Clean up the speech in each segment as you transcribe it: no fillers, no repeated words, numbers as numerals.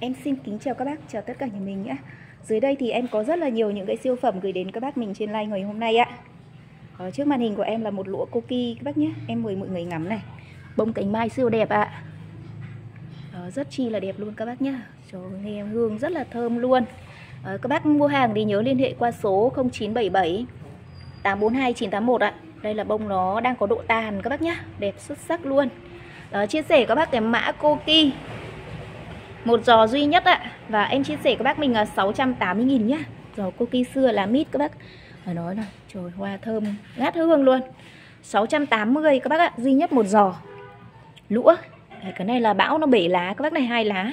Em xin kính chào các bác, chào tất cả nhà mình nhé. Dưới đây thì em có rất là nhiều những cái siêu phẩm gửi đến các bác mình trên live ngày hôm nay ạ. Ở trước màn hình của em là một lũa Koki các bác nhé. Em mời mọi người ngắm này. Bông cánh mai siêu đẹp ạ. Đó, rất chi là đẹp luôn các bác nhé. Trời ơi, hương rất là thơm luôn. Các bác mua hàng thì nhớ liên hệ qua số 0977 842 981 ạ. Đây là bông nó đang có độ tàn các bác nhé. Đẹp xuất sắc luôn. Đó, chia sẻ các bác cái mã Koki một giò duy nhất ạ. Và em chia sẻ các bác mình là 680.000 nhá. Giò Koki xưa là mít các bác. Và nói là trời, hoa thơm ngát hương luôn. 680 các bác ạ, duy nhất một giò lũa. Cái này là bão nó bể lá các bác này, 2 lá.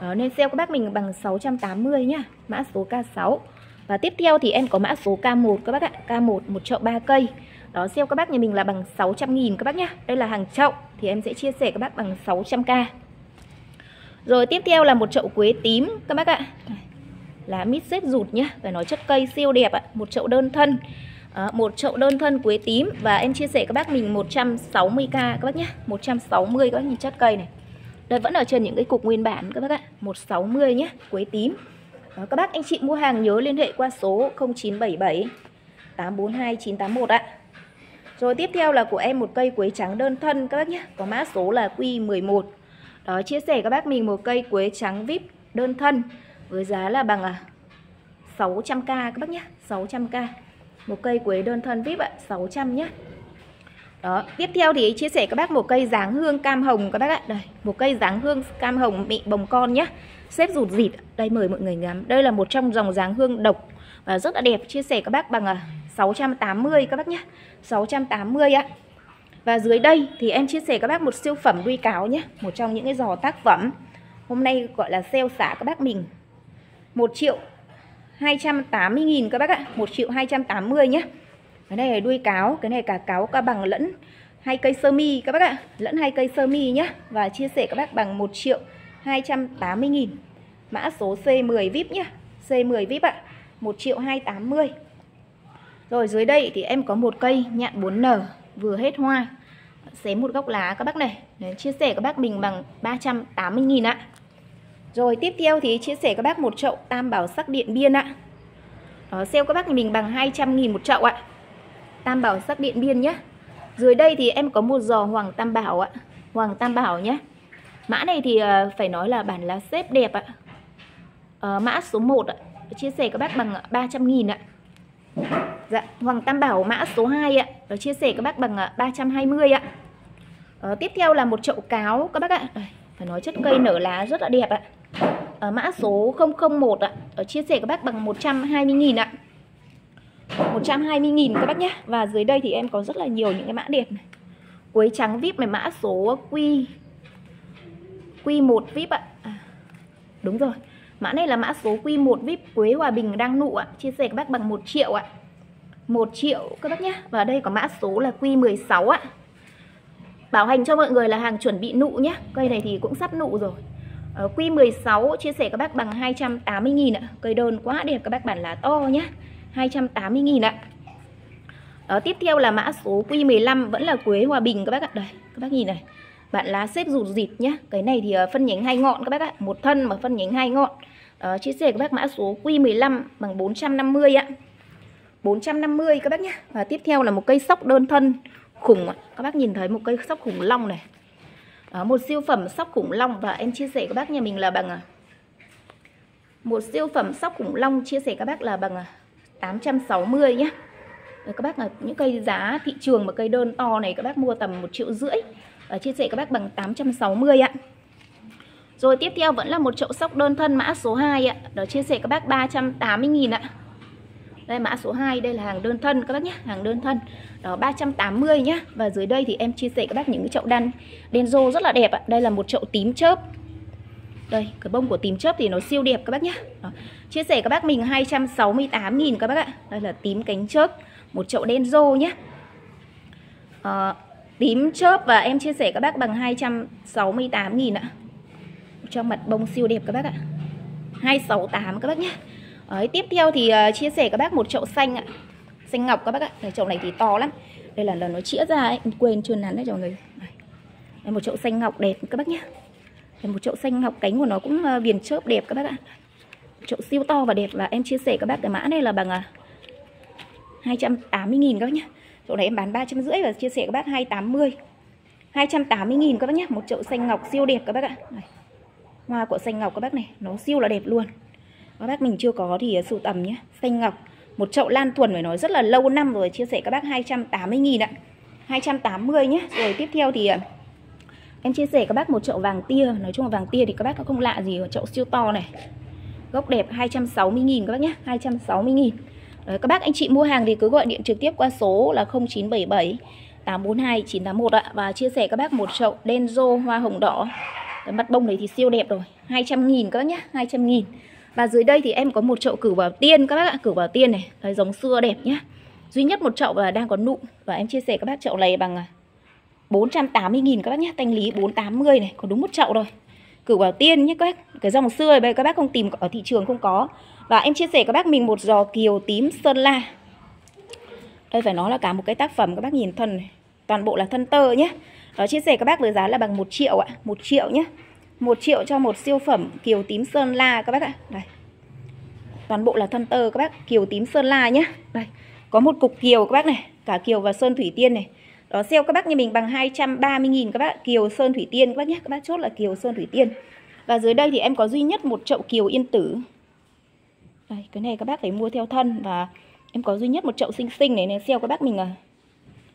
Đó, nên sale các bác mình bằng 680 nhá. Mã số K6. Và tiếp theo thì em có mã số K1 các bác ạ. K1 1 chậu 3 cây. Đó, sale các bác nhà mình là bằng 600.000 các bác nhá. Đây là hàng chậu thì em sẽ chia sẻ các bác bằng 600k. Rồi tiếp theo là một chậu quế tím các bác ạ. Lá mít xếp rụt nhá. Phải nói chất cây siêu đẹp ạ. Một chậu đơn thân. Một chậu đơn thân quế tím. Và em chia sẻ các bác mình 160k các bác nhá. 160 các bác nhìn chất cây này. Đây vẫn ở trên những cái cục nguyên bản các bác ạ. 160 nhá, quế tím. Đó, các bác anh chị mua hàng nhớ liên hệ qua số 0977 842 981 ạ. Rồi tiếp theo là của em một cây quế trắng đơn thân các bác nhá. Có mã số là Q11. Đó, chia sẻ các bác mình một cây quế trắng VIP đơn thân với giá là bằng 600k các bác nhé. 600k một cây quế đơn thân VIP ạ, 600 nhé. Đó, tiếp theo thì chia sẻ các bác một cây dáng hương cam hồng các bác ạ. Đây, một cây dáng hương cam hồng bị bồng con nhé, xếp rụt rịt. Đây mời mọi người ngắm. Đây là một trong dòng dáng hương độc và rất là đẹp, chia sẻ các bác bằng 680 các bác nhé. 680 ạ. Và dưới đây thì em chia sẻ các bác một siêu phẩm Ruy Cáo nhé. Một trong những cái giò tác phẩm hôm nay gọi là sale xả các bác mình 1.280.000 các bác ạ. 1.280.000 nhé. Cái này là đuôi cáo. Cái này cả cáo cả bằng lẫn 2 cây sơ mi các bác ạ. Lẫn 2 cây sơ mi nhé. Và chia sẻ các bác bằng 1.280.000. Mã số C10 VIP nhé. C10 VIP ạ. 1.280.000. Rồi dưới đây thì em có một cây nhạn 4N vừa hết hoa, xé một góc lá các bác này. Đấy, chia sẻ các bác mình bằng 380.000 ạ. Rồi tiếp theo thì chia sẻ các bác một chậu tam bảo sắc Điện Biên ạ. Đó, sale các bác mình bằng 200.000 một chậu ạ. Tam bảo sắc Điện Biên nhé. Dưới đây thì em có một giò hoàng tam bảo ạ. Hoàng tam bảo nhé. Mã này thì phải nói là bản lá xếp đẹp ạ. Mã số 1 ạ. Chia sẻ các bác bằng 300.000 ạ. Dạ, hoàng tam bảo mã số 2 ạ. Đó, chia sẻ các bác bằng 320 ạ. Tiếp theo là một chậu cáo các bác ạ. Đây, phải nói chất cây nở lá rất là đẹp ạ. Mã số 001 ạ. Đó, chia sẻ các bác bằng 120.000 ạ. 120.000 các bác nhé. Và dưới đây thì em có rất là nhiều những cái mã đẹp này. Quế trắng VIP này, mã số Q1 VIP ạ. Đúng rồi. Mã này là mã số Q1 VIP, quế Hòa Bình đang nụ ạ. Chia sẻ các bác bằng 1.000.000 ạ. 1.000.000 các bác nhé. Và đây có mã số là Q16 ạ. Bảo hành cho mọi người là hàng chuẩn bị nụ nhé. Cây này thì cũng sắp nụ rồi. Q16 chia sẻ các bác bằng 280.000 ạ. Cây đơn quá đẹp các bác, bản lá to nhé. 280.000 ạ. Đó, tiếp theo là mã số Q15 vẫn là quế Hòa Bình các bác ạ. Đây, các bác nhìn này. Bạn lá xếp rụt rịt nhé. Cái này thì phân nhánh 2 ngọn các bác ạ. Một thân mà phân nhánh 2 ngọn. Chia sẻ các bác mã số Q15 bằng 450 ạ. 450 các bác nhé. Và tiếp theo là một cây sóc đơn thân khủng ạ. Các bác nhìn thấy một cây sóc khủng long này. Đó, một siêu phẩm sóc khủng long. Và em chia sẻ các bác nhà mình là bằng một siêu phẩm sóc khủng long, chia sẻ các bác là bằng 860 nhé. Các bác là những cây giá thị trường mà cây đơn to này các bác mua tầm 1.500.000. Và chia sẻ các bác bằng 860 ạ. Rồi tiếp theo vẫn là một chậu sóc đơn thân mã số 2 ạ. Đó, chia sẻ các bác 380.000 ạ. Đây mã số 2, đây là hàng đơn thân các bác nhé, hàng đơn thân. Đó, 380 nhé. Và dưới đây thì em chia sẻ các bác những cái chậu denzo rất là đẹp ạ. Đây là một chậu tím chớp. Đây, cái bông của tím chớp thì nó siêu đẹp các bác nhé. Đó, chia sẻ các bác mình 268.000 các bác ạ. Đây là tím cánh chớp, một chậu denzo nhé. Tím chớp và em chia sẻ các bác bằng 268.000 ạ. Trong mặt bông siêu đẹp các bác ạ. 268 các bác nhé. Đấy, tiếp theo thì chia sẻ các bác một chậu xanh ạ. Xanh ngọc các bác ạ. Đấy, chậu này thì to lắm. Đây là nó chĩa ra ấy, quên chưa nắn đấy mọi người. Đây, một chậu xanh ngọc đẹp các bác nhé. Một chậu xanh ngọc, cánh của nó cũng viền chớp đẹp các bác ạ. Chậu siêu to và đẹp, và em chia sẻ các bác cái mã này là bằng 280.000 các bác nhá. Chậu này em bán 350 và chia sẻ các bác 280. 280.000 các bác nhá, một chậu xanh ngọc siêu đẹp các bác ạ. Này, hoa của xanh ngọc các bác này, nó siêu là đẹp luôn. Các bác mình chưa có thì sưu tầm nhé. Xanh ngọc, một chậu lan thuần phải nói rất là lâu năm rồi, chia sẻ các bác 280.000 ạ. 280 nhé. Rồi tiếp theo thì em chia sẻ các bác một chậu vàng tia. Nói chung là vàng tia thì các bác nó không lạ gì, chậu siêu to này. Gốc đẹp 260.000 các bác nhé, 260.000. Các bác anh chị mua hàng thì cứ gọi điện trực tiếp qua số là 0977 842 981 ạ. Và chia sẻ các bác một chậu Denzo hoa hồng đỏ. Cái mặt bông đấy thì siêu đẹp rồi, 200.000 các bác nhé, 200.000. Và dưới đây thì em có một chậu cửu bảo tiên các bác ạ, cửu bảo tiên này, cái giống xưa đẹp nhá. Duy nhất một chậu và đang có nụ, và em chia sẻ các bác chậu này bằng 480.000 các bác nhá, thanh lý 480 này, có đúng một chậu rồi. Cửu bảo tiên nhé các bác, cái dòng xưa này các bác không tìm ở thị trường không có. Và em chia sẻ các bác mình một giò kiều tím Sơn La. Đây phải nói là cả một cái tác phẩm, các bác nhìn thân này, toàn bộ là thân tơ nhé. Đó, chia sẻ các bác với giá là bằng 1 triệu ạ, 1 triệu nhé. 1 triệu cho một siêu phẩm kiều tím Sơn La các bác ạ. Đây, toàn bộ là thân tơ các bác, kiều tím Sơn La nhé. Đây, có một cục kiều các bác này, cả kiều và sơn thủy tiên này. Đó, sale các bác như mình bằng 230.000 các bác, kiều sơn thủy tiên các bác nhé. Các bác chốt là kiều sơn thủy tiên. Và dưới đây thì em có duy nhất một chậu kiều yên tử. Đây, cái này các bác phải mua theo thân. Và em có duy nhất một chậu xinh xinh này, sale các bác mình à.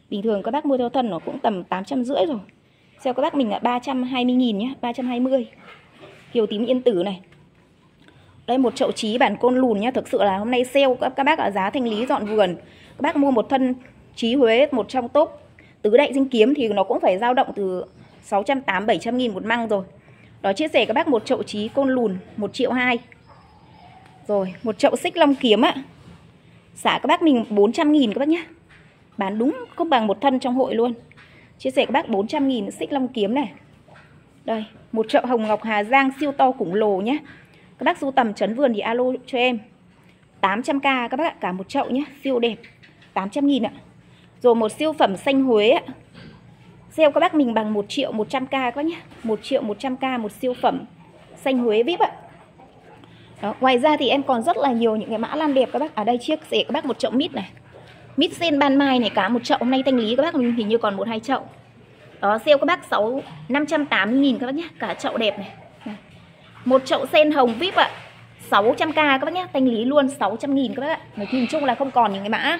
Bình thường các bác mua theo thân nó cũng tầm 850 rồi. Sale các bác mình là 320.000 nhé, 320. Kiều tím yên tử này. Đây, một chậu trí bản côn lùn nhá. Thực sự là hôm nay sale các bác ở giá thanh lý dọn vườn. Các bác mua một thân trí Huế, một trong top tứ đại danh kiếm thì nó cũng phải dao động từ 680-700.000 một măng rồi. Đó, chia sẻ các bác một chậu trí côn lùn 1 triệu 2. Rồi, một chậu xích long kiếm ạ. Xả các bác mình 400.000 các bác nhá. Bán đúng không bằng một thân trong hội luôn. Chia sẻ các bác 400.000 xích long kiếm này. Đây, một chậu hồng ngọc Hà Giang siêu to khủng lồ nhé. Các bác sưu tầm chấn vườn thì alo cho em. 800k các bác ạ, cả một chậu nhé, siêu đẹp. 800.000 ạ. Rồi một siêu phẩm xanh Huế ạ. Sale các bác mình bằng 1 triệu 100k các bác nhé. 1 triệu 100k một siêu phẩm xanh Huế VIP ạ. Đó, ngoài ra thì em còn rất là nhiều những cái mã lan đẹp các bác. Ở đây chia sẻ các bác một chậu mít này. Mít sen ban mai này, cả một chậu, hôm nay thanh lý các bác mình hình như còn 1-2 chậu. Đó, sale các bác 580.000 các bác nhé, cả chậu đẹp này. Một chậu sen hồng VIP ạ, 600k các bác nhé, thanh lý luôn 600.000 các bác ạ. Nói chung là không còn những cái mã.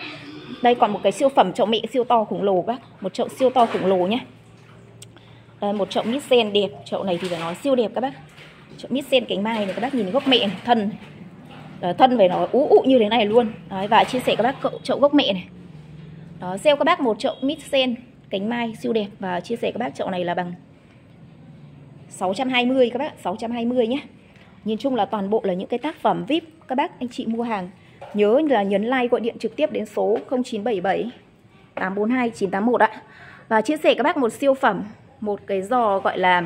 Đây còn một cái siêu phẩm chậu mẹ siêu to khủng lồ các bác, một chậu siêu to khủng lồ nhé. Đây, một chậu mít sen đẹp, chậu này thì phải nói siêu đẹp các bác. Chậu mít sen cánh mai này các bác nhìn gốc mẹ này, thân. Đó, thân phải nói ú ụ như thế này luôn. Đấy, và chia sẻ các bác chậu gốc mẹ này. Đó, sale các bác một chậu mít sen cánh mai siêu đẹp, và chia sẻ các bác chậu này là bằng 620 các bác, 620 nhé. Nhìn chung là toàn bộ là những cái tác phẩm VIP. Các bác anh chị mua hàng nhớ là nhấn like, gọi điện trực tiếp đến số 0977 842 981 ạ. Và chia sẻ các bác một siêu phẩm, một cái giò gọi là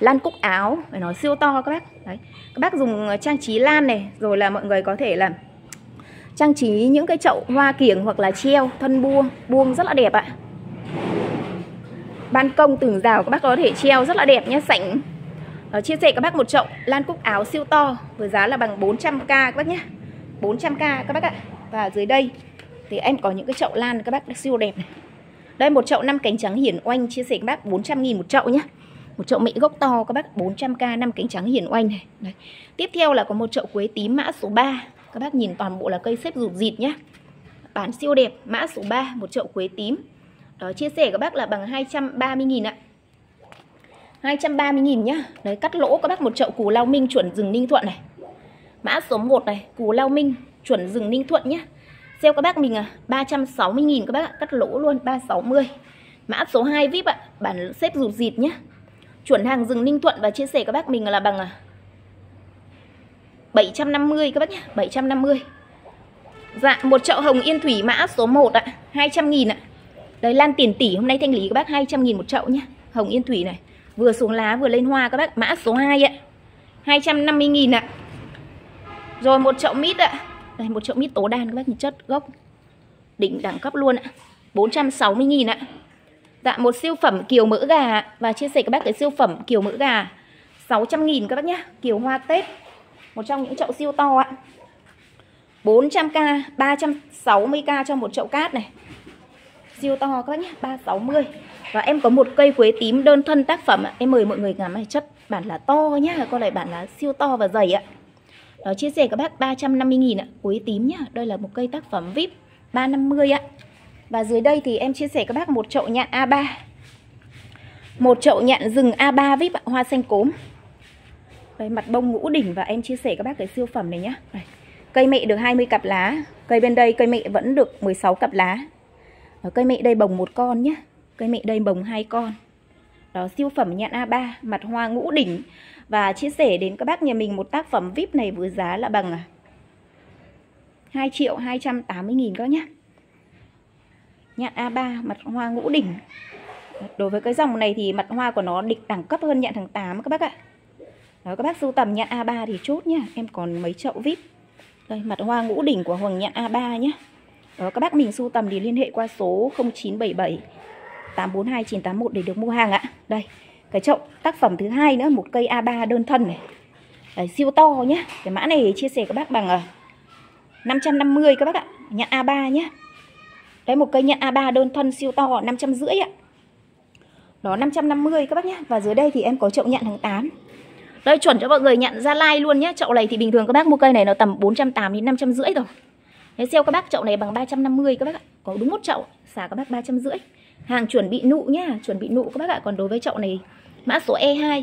lan cúc áo, phải nói siêu to các bác. Đấy, các bác dùng trang trí lan này, rồi là mọi người có thể là trang trí những cái chậu hoa kiểng hoặc là treo thân buông, buông rất là đẹp ạ. Ban công tường rào các bác có thể treo rất là đẹp nhé, sảnh. Đó, chia sẻ các bác một chậu lan cúc áo siêu to với giá là bằng 400k các bác nhé, 400k các bác ạ. Và dưới đây thì em có những cái chậu lan các bác siêu đẹp này. Đây, một chậu 5 cánh trắng hiển oanh, chia sẻ các bác 400.000 một chậu nhé. Một chậu mẹ gốc to các bác 400k, 5 cánh trắng hiển oanh này. Đấy. Tiếp theo là có một chậu quế tím mã số 3. Các bác nhìn toàn bộ là cây xếp rụt dịt nhá. Bán siêu đẹp, mã số 3, một chậu quế tím. Đó, chia sẻ các bác là bằng 230.000 ạ. 230.000 nhá. Đấy, cắt lỗ các bác một chậu cù lao minh chuẩn rừng Ninh Thuận này. Mã số 1 này, cù lao minh chuẩn rừng Ninh Thuận nhá. Sale các bác mình à, 360.000 các bác ạ, cắt lỗ luôn 360. Mã số 2 VIP ạ, bản xếp rụt dịt nhá. Chuẩn hàng rừng Ninh Thuận và chia sẻ các bác mình là bằng 750 các bác nhé, 750. Dạ, một chậu hồng yên thủy mã số 1 ạ, 200.000 ạ. Đấy, lan tiền tỷ hôm nay thanh lý các bác 200.000 một chậu nhé. Hồng yên thủy này, vừa xuống lá vừa lên hoa các bác, mã số 2 ạ, 250.000 ạ. Rồi một chậu mít ạ. Đây, một chậu mít tố đan các bác, nhìn chất gốc đỉnh đẳng cấp luôn ạ, 460.000 ạ. Dạ, một siêu phẩm kiều mỡ gà và chia sẻ các bác cái siêu phẩm kiều mỡ gà. 600.000 các bác nhá. Kiều hoa Tết, một trong những chậu siêu to ạ. 400k, 360k cho một chậu cát này. Siêu to các bác nhá, 360. Và em có một cây quế tím đơn thân tác phẩm ạ. Em mời mọi người ngắm này, chất bản lá to nhá, con này bản lá siêu to và dày ạ. Đó, chia sẻ các bác 350.000 ạ, quế tím nhá. Đây là một cây tác phẩm VIP 350 ạ. Và dưới đây thì em chia sẻ các bác một chậu nhạn A3. Một chậu nhạn rừng A3 VIP ạ, hoa xanh cốm. Đây, mặt bông ngũ đỉnh, và em chia sẻ các bác cái siêu phẩm này nhá. Đây. Cây mẹ được 20 cặp lá, cây bên đây cây mẹ vẫn được 16 cặp lá. Ở cây mẹ đây bồng một con nhá, cây mẹ đây bồng hai con. Đó, siêu phẩm nhãn A3, mặt hoa ngũ đỉnh. Và chia sẻ đến các bác nhà mình một tác phẩm VIP này với giá là bằng 2.280.000 các nhá. Nhãn A3, mặt hoa ngũ đỉnh. Đối với cái dòng này thì mặt hoa của nó địch đẳng cấp hơn nhãn tháng 8 các bác ạ. Đó, các bác sưu tầm nhãn A3 thì chốt nhá, em còn mấy chậu VIP. Đây, mặt hoa ngũ đỉnh của hoàng nhãn A3 nhé. Đó, các bác mình sưu tầm thì liên hệ qua số 0977 842 981 để được mua hàng ạ. Đây, cái chậu tác phẩm thứ hai nữa, một cây A3 đơn thân này. Đấy, siêu to nhé. Cái mã này chia sẻ các bác bằng 550 các bác ạ, nhãn A3 nhé. Đấy, một cây nhãn A3 đơn thân siêu to 550 ạ. Đó, 550 các bác nhé. Và dưới đây thì em có chậu nhãn tháng 8. Đây, chuẩn cho mọi người nhận ra like luôn nhé. Chậu này thì bình thường các bác mua cây này nó tầm 480 đến 550 rồi. Thế sale các bác chậu này bằng 350 các bác ạ. Có đúng một chậu xả các bác 350. Hàng chuẩn bị nụ nhá, chuẩn bị nụ các bác ạ. Còn đối với chậu này mã số E2.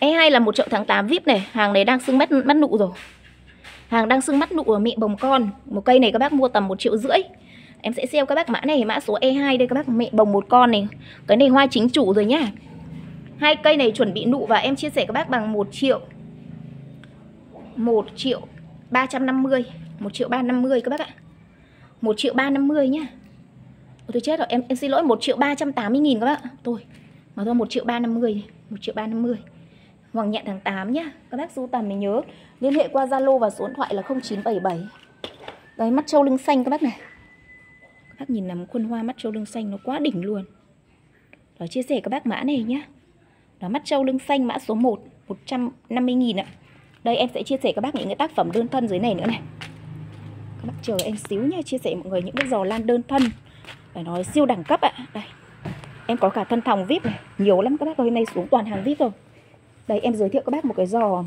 E2 là một chậu tháng 8 VIP này, hàng này đang sưng mắt nụ rồi. Hàng đang sưng mắt nụ ở mẹ bồng con. Một cây này các bác mua tầm 1,5 triệu. Em sẽ sale các bác mã này, mã số E2 đây các bác, mẹ bồng một con này. Cái này hoa chính chủ rồi nhá. Hai cây này chuẩn bị nụ và em chia sẻ các bác bằng 1.350.000, 1.350.000 các bác ạ. 1.350.000 nhá. Ôi, tôi chết rồi, em xin lỗi, 1.380.000 các bác ạ. Tôi mà thôi, 1.350.000, 1.350.000. Hoàng nhạn tháng 8 nhá. Các bác sưu tầm mình nhớ liên hệ qua Zalo và số điện thoại là 0977. Đấy, mắt trâu lưng xanh các bác này. Các bác nhìn nằm khuôn hoa mắt trâu lưng xanh nó quá đỉnh luôn. Đó, chia sẻ các bác mã này nhá. Đó, mắt trâu lưng xanh mã số 1, 150.000 ạ. Đây em sẽ chia sẻ các bác những cái tác phẩm đơn thân dưới này nữa này. Các bác chờ em xíu nha, chia sẻ mọi người những cái giò lan đơn thân. Phải nói siêu đẳng cấp ạ. Đây. Em có cả thân thòng VIP này, nhiều lắm các bác ơi, hôm nay xuống toàn hàng VIP rồi. Đây em giới thiệu các bác một cái giò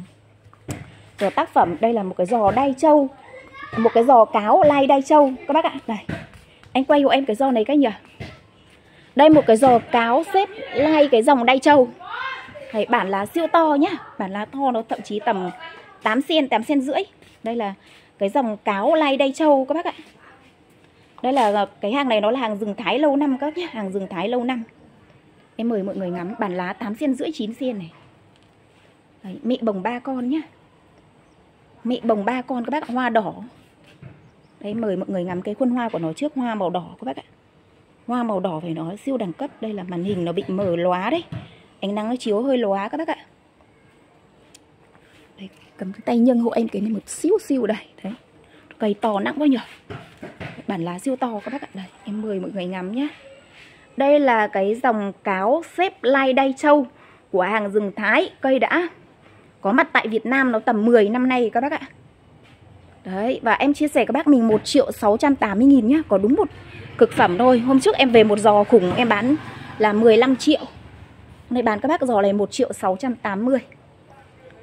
tác phẩm, đây là một cái giò đai trâu. Một cái giò cáo lai đai trâu các bác ạ. Đây. Anh quay hộ em cái giò này cái nhỉ. Đây một cái giò cáo xếp lai cái dòng đai trâu. Đấy, bản lá siêu to nhá, bản lá to nó thậm chí tầm 8 cm, 8,5 cm. Đây là cái dòng cáo lai đay trâu các bác ạ. Đây là cái hàng này nó là hàng rừng Thái lâu năm các bác nhá, hàng rừng Thái lâu năm. Em mời mọi người ngắm bản lá 8,5 cm, 9 cm này. Đấy, mẹ bồng 3 con nhá. Mẹ bồng 3 con các bác, hoa đỏ. Đấy, mời mọi người ngắm cái khuôn hoa của nó trước, hoa màu đỏ các bác ạ. Hoa màu đỏ phải nói siêu đẳng cấp. Đây là màn hình nó bị mờ lóa đấy, ánh nắng nó chiếu hơi lóa các bác ạ. Đây, cầm cái tay nhân hộ em cái này một xíu đây. Đấy, cây to nặng quá nhỉ. Bản lá siêu to các bác ạ. Đây, em mời mọi người ngắm nhá. Đây là cái dòng cáo xếp lai đay trâu của hàng rừng Thái. Cây đã có mặt tại Việt Nam nó tầm 10 năm nay các bác ạ. Đấy, và em chia sẻ các bác mình 1.680.000 nhá. Có đúng một cực phẩm thôi. Hôm trước em về một giò khủng em bán là 15 triệu. Hôm nay bán các bác giò này 1.680.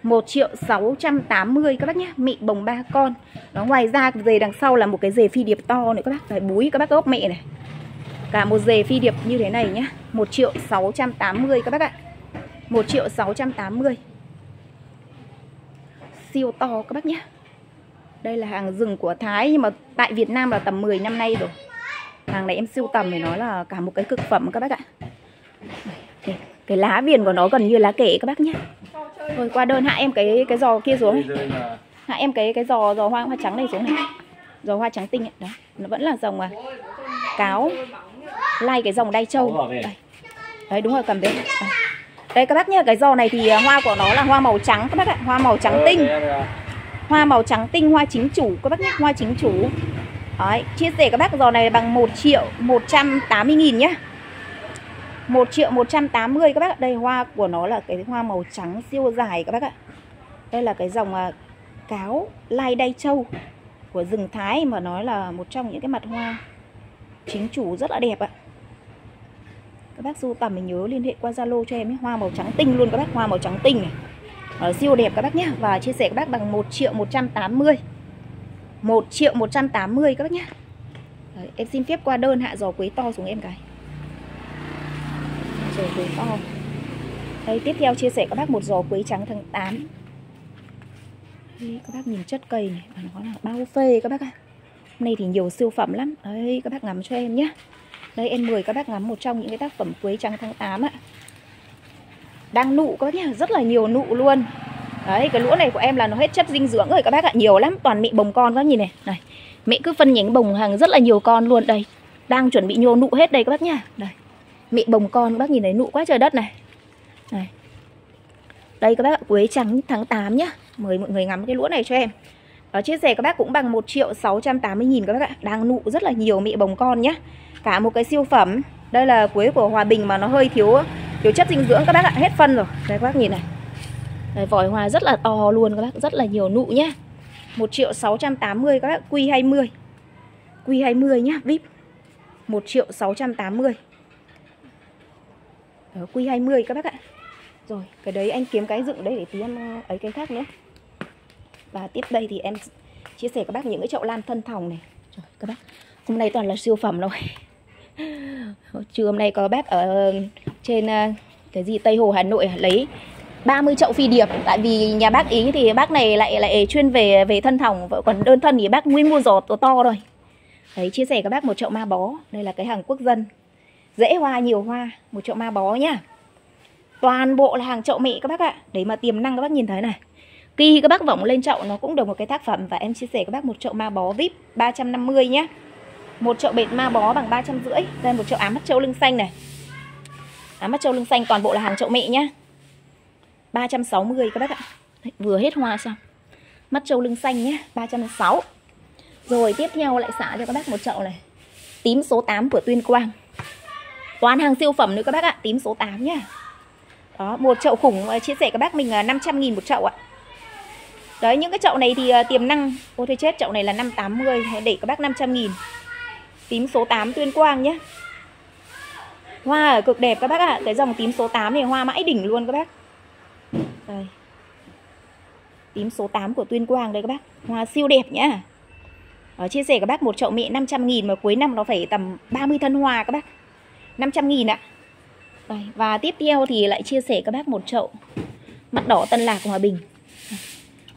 1.680 các bác nhé. Mẹ bồng 3 con. Đó, ngoài ra dề đằng sau là một cái dề phi điệp to nữa các bác. Đấy, búi các bác gốc mẹ này. Cả một dề phi điệp như thế này nhá. 1.680 các bác ạ. 1.680. Siêu to các bác nhé. Đây là hàng rừng của Thái nhưng mà tại Việt Nam là tầm 10 năm nay rồi. Hàng này em sưu tầm phải nói là cả một cái cực phẩm các bác ạ. Cái lá viền của nó gần như lá kể các bác nhé. Rồi qua đơn hạ em cái giò kia xuống này. Hạ em cái giò hoa trắng này xuống này. Giò hoa trắng tinh ấy. Đó, nó vẫn là dòng cáo lai cái dòng đai trâu. Đây. Đấy đúng rồi, cầm đấy. Đây các bác nhá, cái giò này thì hoa của nó là hoa màu trắng các bác ạ, hoa màu trắng tinh. Hoa màu trắng tinh, hoa chính chủ các bác nhé, hoa chính chủ. Đấy, chia sẻ các bác giò này bằng 1.180.000 nhá. 1.180.000 các bác ạ. Đây hoa của nó là cái hoa màu trắng siêu dài các bác ạ. Đây là cái dòng cáo lai đay châu của rừng Thái, mà nó là một trong những cái mặt hoa chính chủ rất là đẹp ạ. Các bác sưu tầm mình nhớ liên hệ qua Zalo cho em ấy. Hoa màu trắng tinh luôn các bác, hoa màu trắng tinh này. Nó siêu đẹp các bác nhá. Và chia sẻ các bác bằng 1.180.000. 1.180.000 các bác nhá. Đấy, em xin phép qua đơn hạ giò quế to xuống em cái. Giò quế to. Đây, tiếp theo chia sẻ các bác một giò quế trắng tháng 8. Đấy, các bác nhìn chất cây này, nó là bao phê các bác ạ. Hôm nay thì nhiều siêu phẩm lắm. Đấy, các bác ngắm cho em nhé. Đây, em mời các bác ngắm một trong những cái tác phẩm quế trắng tháng 8 ạ. Đang nụ các bác nhá, rất là nhiều nụ luôn. Đấy, cái lũa này của em là nó hết chất dinh dưỡng rồi các bác ạ, nhiều lắm, toàn mẹ bồng con các bác nhìn này. Này, mẹ cứ phân nhánh bồng hàng rất là nhiều con luôn đây. Đang chuẩn bị nhô nụ hết đây các bác nhá. Đây. Mẹ bồng con các bác nhìn thấy nụ quá trời đất này. Này. Đây các bác ạ, quế trắng tháng 8 nhá. Mời mọi người ngắm cái lũa này cho em. Đó, chia sẻ các bác cũng bằng 1.680.000 các bác ạ. Đang nụ rất là nhiều mẹ bồng con nhá. Cả một cái siêu phẩm. Đây là quế của Hòa Bình mà nó hơi thiếu chất dinh dưỡng các bác ạ, hết phân rồi. Đây các bác nhìn này. Đấy, vòi hoa rất là to luôn các bác, rất là nhiều nụ nhá. 1.680.000 các bác, Q20. Q20 nhá, VIP. 1.680.000. Đó, Q20 các bác ạ. Rồi, cái đấy anh kiếm cái dựng đấy để tí em ấy cái khác nữa. Và tiếp đây thì em chia sẻ các bác những cái chậu lan thân thòng này. Trời, các bác, hôm nay toàn là siêu phẩm rồi. Trưa hôm nay có bác ở trên cái gì Tây Hồ Hà Nội lấy 30 chậu phi điệp. Tại vì nhà bác ý thì bác này lại chuyên về thân thòng, còn đơn thân thì bác nguyên mua giò to rồi. Đấy, chia sẻ các bác một chậu ma bó. Đây là cái hàng quốc dân, dễ hoa nhiều hoa, một chậu ma bó nhá. Toàn bộ là hàng chậu mẹ các bác ạ. Đấy mà tiềm năng các bác nhìn thấy này. Khi các bác vọng lên chậu nó cũng được một cái tác phẩm. Và em chia sẻ các bác một chậu ma bó VIP 350 nhé. Một chậu bệt ma bó bằng 350. Đây một chậu ám mắt trâu lưng xanh này. Ám mắt trâu lưng xanh toàn bộ là hàng chậu mẹ nhá. 360 các bác ạ. Vừa hết hoa xong. Mắt trâu lưng xanh nhé, 360. Rồi tiếp theo lại xả cho các bác một chậu này. Tím số 8 của Tuyên Quang. Toàn hàng siêu phẩm nữa các bác ạ. Tím số 8 nhá. Đó, một chậu khủng, chia sẻ các bác mình 500.000 một chậu ạ. Đấy, những cái chậu này thì tiềm năng. Ôi thôi chết, chậu này là 580, hãy để các bác 500.000. Tím số 8 Tuyên Quang nhé. Hoa ở cực đẹp các bác ạ. Cái dòng tím số 8 này hoa mãi đỉnh luôn các bác. Đây. Tím số 8 của Tuyên Quang đây các bác. Hoa siêu đẹp nhá. Đó, chia sẻ các bác một chậu mẹ 500.000 mà cuối năm nó phải tầm 30 thân hoa các bác. 500.000 ạ. Đây, và tiếp theo thì lại chia sẻ các bác một chậu mắt đỏ Tân Lạc Hòa Bình.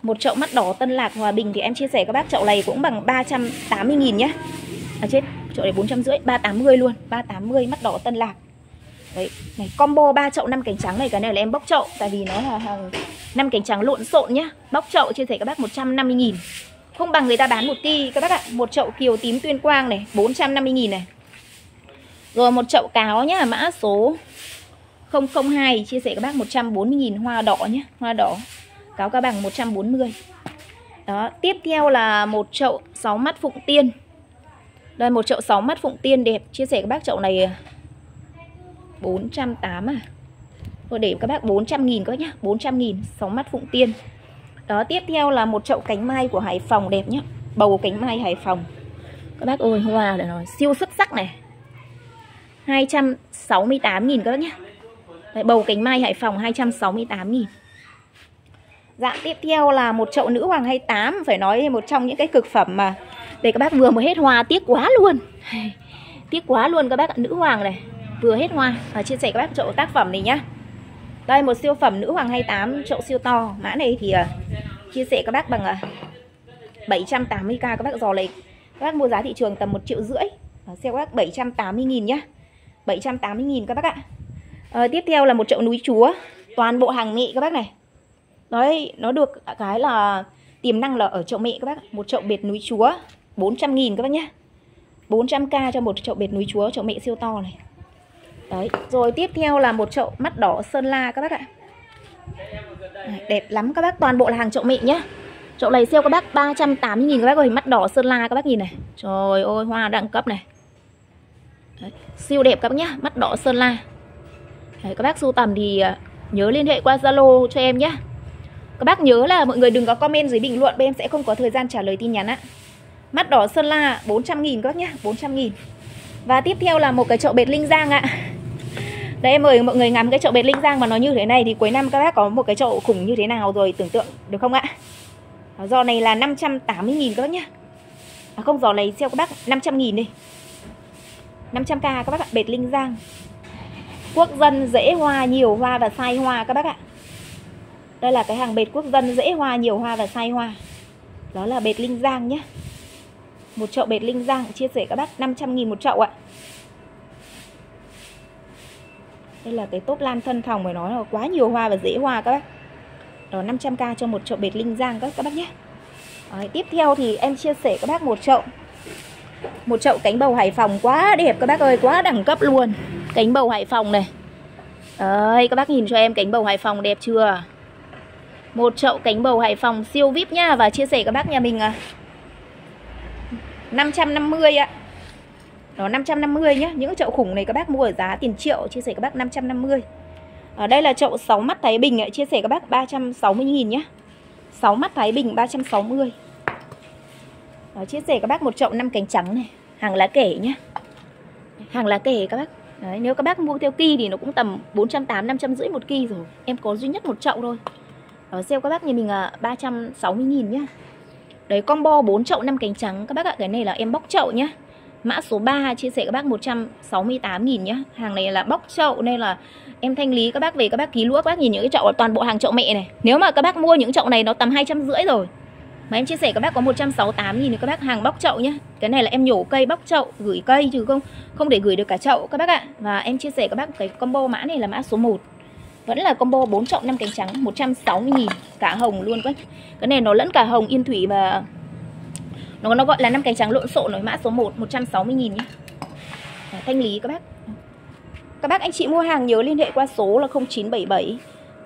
Một chậu mắt đỏ Tân Lạc Hòa Bình thì em chia sẻ các bác chậu này cũng bằng 380.000 nhé. À chết, chậu này 450, 380 luôn, 380 mắt đỏ Tân Lạc. Đấy, này combo 3 chậu 5 cành trắng này, cái này là em bóc chậu tại vì nó là hàng 5 cành trắng lộn xộn nhá. Bóc chậu chia sẻ các bác 150.000. Không bằng người ta bán 1 kg các bác ạ. Một chậu kiều tím Tuyên Quang này, 450.000 này. Rồi một chậu cáo nhá, mã số 002 chia sẻ các bác 140.000 hoa đỏ nhá, hoa đỏ. Cáo cá bằng 140. Đó, tiếp theo là một chậu 6 mắt Phụng Tiên. Đây một chậu 6 mắt Phụng Tiên đẹp, chia sẻ các bác chậu này 480 à. Rồi để các bác 400.000 các bác nhá, 400.000 6 mắt Phụng Tiên. Đó, tiếp theo là một chậu cánh mai của Hải Phòng đẹp nhá, bầu cánh mai Hải Phòng. Các bác ơi, hoa là nó siêu xuất sắc này. 268.000 các bác nhá. Đấy, bầu cánh mai Hải Phòng 268.000. Dạng tiếp theo là một chậu nữ hoàng 28. Phải nói một trong những cái cực phẩm mà để các bác vừa mới hết hoa, tiếc quá luôn. Tiếc quá luôn các bác ạ, nữ hoàng này vừa hết hoa. Chia sẻ các bác chậu tác phẩm này nhá. Đây một siêu phẩm nữ hoàng 28, chậu siêu to. Mã này thì chia sẻ các bác bằng 780.000 các bác. Giò này các bác mua giá thị trường tầm 1,5 triệu. Xem các bác 780.000 nhá, 780.000 các bác ạ. Tiếp theo là một chậu núi chúa, toàn bộ hàng mẹ các bác này. Đấy, nó được cái là tiềm năng là ở chậu mẹ các bác. Một chậu bệt núi chúa 400.000 các bác nhá. 400.000 cho một chậu bệt núi chúa, chậu mẹ siêu to này. Đấy, rồi tiếp theo là một chậu mắt đỏ Sơn La các bác ạ. Đẹp lắm các bác, toàn bộ là hàng chậu mẹ nhá. Chậu này siêu các bác 380.000 các bác ơi, mắt đỏ Sơn La các bác nhìn này. Trời ơi, hoa đẳng cấp này. Đấy, siêu đẹp các bác nhá, mắt đỏ Sơn La. Đấy, các bác sưu tầm thì nhớ liên hệ qua Zalo cho em nhé. Các bác nhớ là mọi người đừng có comment dưới bình luận, bên em sẽ không có thời gian trả lời tin nhắn ạ. Mắt đỏ Sơn La 400.000 các bác nhá, 400.000. Và tiếp theo là một cái chậu bệt Linh Giang ạ. Đấy, em mời mọi người ngắm cái chậu bệt Linh Giang mà nó như thế này thì cuối năm các bác có một cái chậu khủng như thế nào rồi, tưởng tượng được không ạ? Giò này là 580.000 các bác nhá. À không, giò này sale các bác 500.000 đi. 500k các bác ạ, bệt Linh Giang. Quốc dân dễ hoa, nhiều hoa và sai hoa các bác ạ. Đây là cái hàng bệt quốc dân dễ hoa, nhiều hoa và sai hoa. Đó là bệt Linh Giang nhé. Một chậu bệt Linh Giang chia sẻ các bác 500.000 một chậu ạ. Đây là cái tốp lan thân thòng, phải nói là quá nhiều hoa và dễ hoa các bác. Đó, 500k cho một chậu bệt Linh Giang các bác nhé. Đấy, tiếp theo thì em chia sẻ các bác một chậu. Một chậu cánh bầu Hải Phòng quá đẹp các bác ơi, quá đẳng cấp luôn. Cánh bầu Hải Phòng này. Đấy, các bác nhìn cho em cánh bầu Hải Phòng đẹp chưa? Một chậu cánh bầu Hải Phòng siêu VIP nha. Và chia sẻ các bác nhà mình 550 ạ. Đó, 550 nhá. Những chậu khủng này các bác mua ở giá tiền triệu, chia sẻ các bác 550. Ở đây là chậu 6 mắt Thái Bình ạ, chia sẻ các bác 360.000 nhá. 6 mắt Thái Bình 360. Đó, chia sẻ các bác một chậu 5 cánh trắng này, hàng lá kể nhá. Hàng lá kể các bác. Đấy, nếu các bác mua theo ki thì nó cũng tầm 480, 550 một ki rồi. Em có duy nhất một chậu thôi. Đó, sale các bác nhà mình 360.000 nhá. Đấy, combo 4 chậu 5 cánh trắng các bác ạ. Cái này là em bóc chậu nhá. Mã số 3 chia sẻ các bác 168.000 nhá. Hàng này là bóc chậu nên là em thanh lý các bác về, các bác ký lũa. Các bác nhìn những cái chậu, toàn bộ hàng chậu mẹ này. Nếu mà các bác mua những chậu này nó tầm 250 rồi. Mà em chia sẻ các bác có 168.000 các bác, hàng bóc chậu nhá. Cái này là em nhổ cây bóc chậu, gửi cây chứ không để gửi được cả chậu các bác ạ. Và em chia sẻ các bác cái combo mã này là mã số 1. Vẫn là combo 4 chậu 5 cánh trắng 160.000, cả hồng luôn các. Cái này nó lẫn cả hồng yên thủy mà nó gọi là 5 cánh trắng lộn xộn rồi. Mã số 1 160.000 nhé. Thanh lý các bác. Các bác anh chị mua hàng nhớ liên hệ qua số là 0977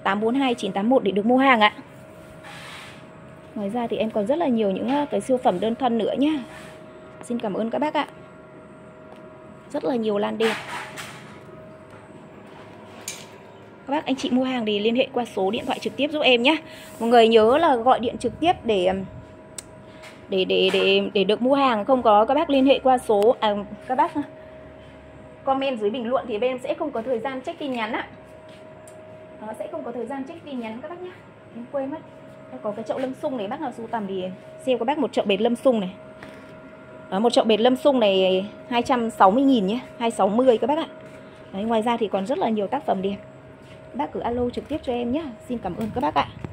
842 981 để được mua hàng ạ. Ngoài ra thì em còn rất là nhiều những cái siêu phẩm đơn thân nữa nhá. Xin cảm ơn các bác ạ. Rất là nhiều lan đẹp. Các bác anh chị mua hàng thì liên hệ qua số điện thoại trực tiếp giúp em nhé. Mọi người nhớ là gọi điện trực tiếp để được mua hàng. Không có các bác liên hệ qua số các bác comment dưới bình luận thì bên em sẽ không có thời gian check tin nhắn ạ. Nó sẽ không có thời gian check tin nhắn các bác nhé. Em quên mất. Em có cái chậu lâm sung này, bác nào sưu tầm thì xem các bác một chậu bệt lâm sung này. Đó, một chậu bệt lâm sung này 260.000 nhé, 260 các bác ạ. Đấy, ngoài ra thì còn rất là nhiều tác phẩm đẹp. Bác cứ alo trực tiếp cho em nhé. Xin cảm ơn các bác ạ.